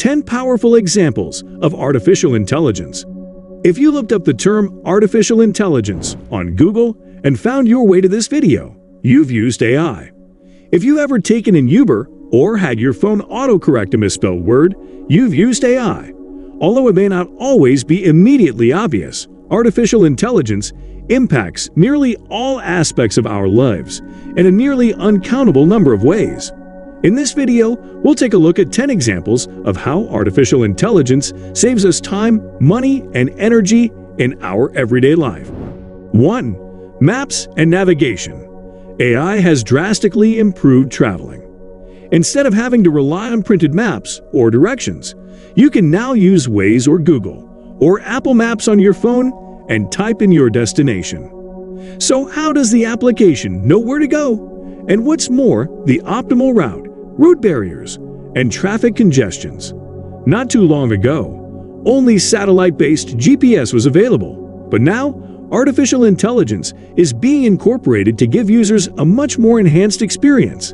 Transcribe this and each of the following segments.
10 powerful examples of artificial intelligence. If you looked up the term artificial intelligence on Google and found your way to this video, you've used AI. If you've ever taken an Uber or had your phone autocorrect a misspelled word, you've used AI. Although it may not always be immediately obvious, artificial intelligence impacts nearly all aspects of our lives in a nearly uncountable number of ways. In this video, we'll take a look at 10 examples of how artificial intelligence saves us time, money, and energy in our everyday life. 1. Maps and navigation. AI has drastically improved traveling. Instead of having to rely on printed maps or directions, you can now use Waze or Google or Apple Maps on your phone and type in your destination. So how does the application know where to go? And what's more, the optimal route, route barriers, and traffic congestions. Not too long ago, only satellite-based GPS was available, but now artificial intelligence is being incorporated to give users a much more enhanced experience.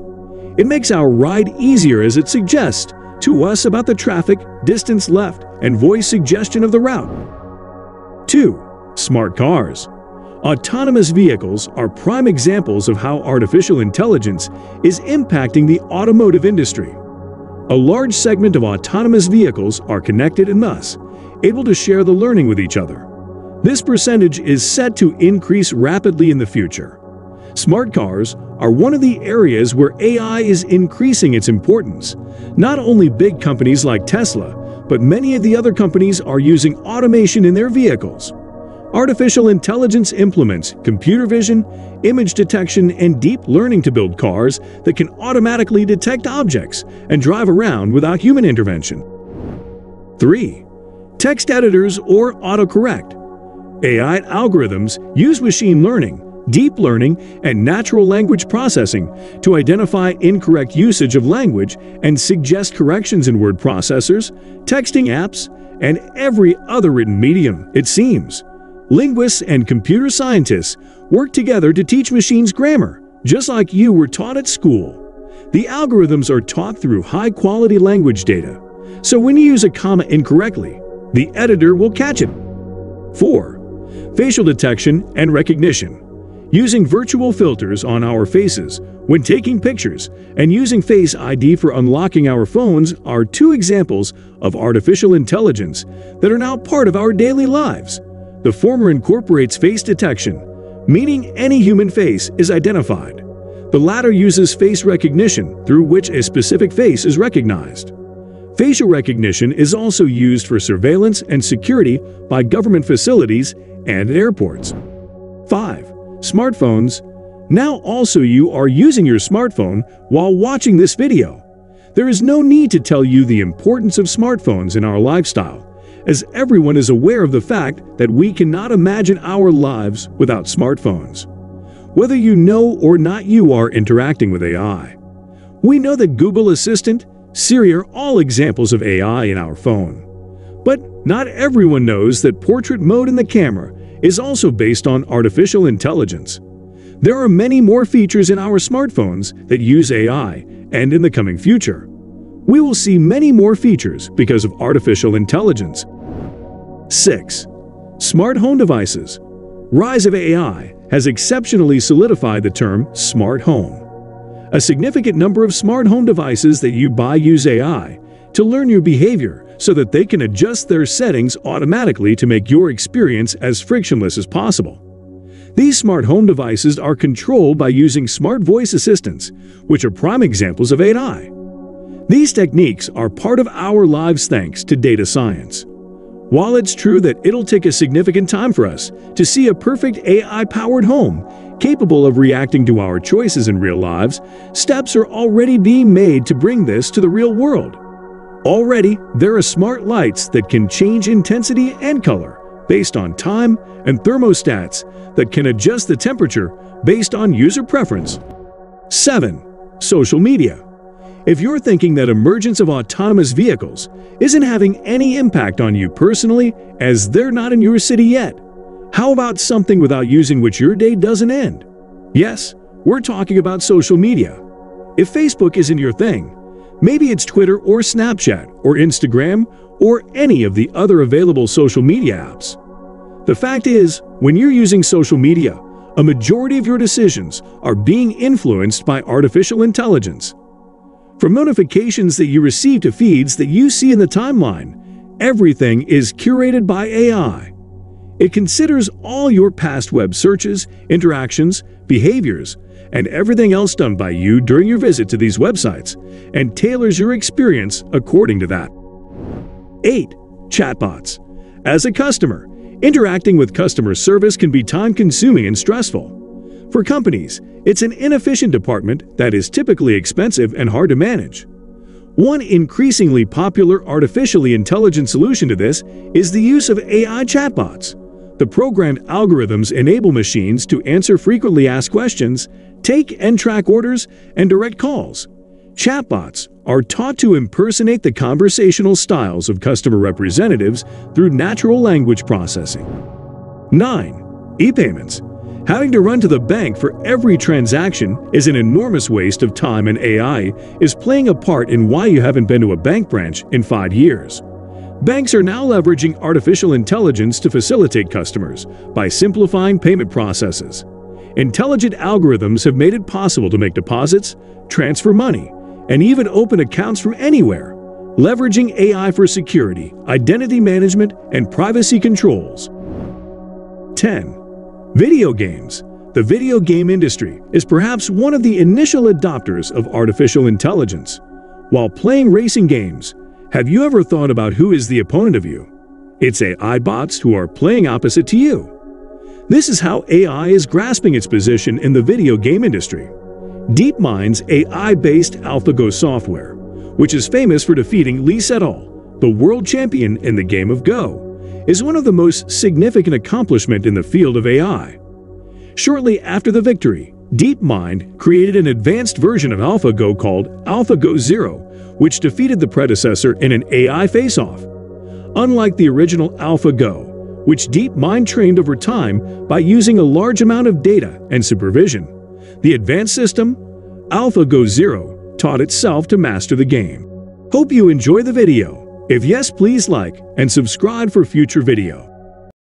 It makes our ride easier as it suggests to us about the traffic, distance left, and voice suggestion of the route. 2. Smart cars. Autonomous vehicles are prime examples of how artificial intelligence is impacting the automotive industry. A large segment of autonomous vehicles are connected and thus able to share the learning with each other. This percentage is set to increase rapidly in the future. Smart cars are one of the areas where AI is increasing its importance. Not only big companies like Tesla, but many of the other companies are using automation in their vehicles. Artificial intelligence implements computer vision, image detection, and deep learning to build cars that can automatically detect objects and drive around without human intervention. 3. Text editors or autocorrect. AI algorithms use machine learning, deep learning, and natural language processing to identify incorrect usage of language and suggest corrections in word processors, texting apps, and every other written medium, it seems. Linguists and computer scientists work together to teach machines grammar, just like you were taught at school. The algorithms are taught through high-quality language data, so when you use a comma incorrectly, the editor will catch it. 4. Facial detection and recognition. Using virtual filters on our faces when taking pictures and using Face ID for unlocking our phones are two examples of artificial intelligence that are now part of our daily lives. The former incorporates face detection, meaning any human face is identified. The latter uses face recognition, through which a specific face is recognized. Facial recognition is also used for surveillance and security by government facilities and airports. 5. Smartphones. Now also you are using your smartphone while watching this video. There is no need to tell you the importance of smartphones in our lifestyle, as everyone is aware of the fact that we cannot imagine our lives without smartphones. Whether you know or not, you are interacting with AI. We know that Google Assistant, Siri are all examples of AI in our phone. But not everyone knows that portrait mode in the camera is also based on artificial intelligence. There are many more features in our smartphones that use AI, and in the coming future, we will see many more features because of artificial intelligence. 6. Smart home devices. Rise of AI has exceptionally solidified the term smart home. A significant number of smart home devices that you buy use AI to learn your behavior so that they can adjust their settings automatically to make your experience as frictionless as possible. These smart home devices are controlled by using smart voice assistants, which are prime examples of AI. These techniques are part of our lives thanks to data science. While it's true that it'll take a significant time for us to see a perfect AI-powered home capable of reacting to our choices in real lives, steps are already being made to bring this to the real world. Already, there are smart lights that can change intensity and color based on time, and thermostats that can adjust the temperature based on user preference. 7. Social media. If you're thinking that emergence of autonomous vehicles isn't having any impact on you personally, as they're not in your city yet, how about something without using which your day doesn't end? Yes, we're talking about social media. If Facebook isn't your thing, Maybe it's Twitter or Snapchat or Instagram or any of the other available social media apps. The fact is, when you're using social media, a majority of your decisions are being influenced by artificial intelligence. From notifications that you receive to feeds that you see in the timeline, everything is curated by AI. It considers all your past web searches, interactions, behaviors, and everything else done by you during your visit to these websites, and tailors your experience according to that. 8. Chatbots. As a customer, interacting with customer service can be time-consuming and stressful. For companies, it's an inefficient department that is typically expensive and hard to manage. One increasingly popular artificially intelligent solution to this is the use of AI chatbots. The programmed algorithms enable machines to answer frequently asked questions, take and track orders, and direct calls. Chatbots are taught to impersonate the conversational styles of customer representatives through natural language processing. 9. E-payments. Having to run to the bank for every transaction is an enormous waste of time, and AI is playing a part in why you haven't been to a bank branch in 5 years. Banks are now leveraging artificial intelligence to facilitate customers by simplifying payment processes. Intelligent algorithms have made it possible to make deposits, transfer money, and even open accounts from anywhere, leveraging AI for security, identity management, and privacy controls. 10. Video games. The video game industry is perhaps one of the initial adopters of artificial intelligence. While playing racing games, have you ever thought about who is the opponent of you? It's AI bots who are playing opposite to you. This is how AI is grasping its position in the video game industry. DeepMind's AI-based AlphaGo software, which is famous for defeating Lee Sedol, the world champion in the game of Go, is one of the most significant accomplishments in the field of AI. Shortly after the victory, DeepMind created an advanced version of AlphaGo called AlphaGo Zero, which defeated the predecessor in an AI face-off. Unlike the original AlphaGo, which DeepMind trained over time by using a large amount of data and supervision, the advanced system, AlphaGo Zero, taught itself to master the game. Hope you enjoy the video. If yes, please like and subscribe for future video.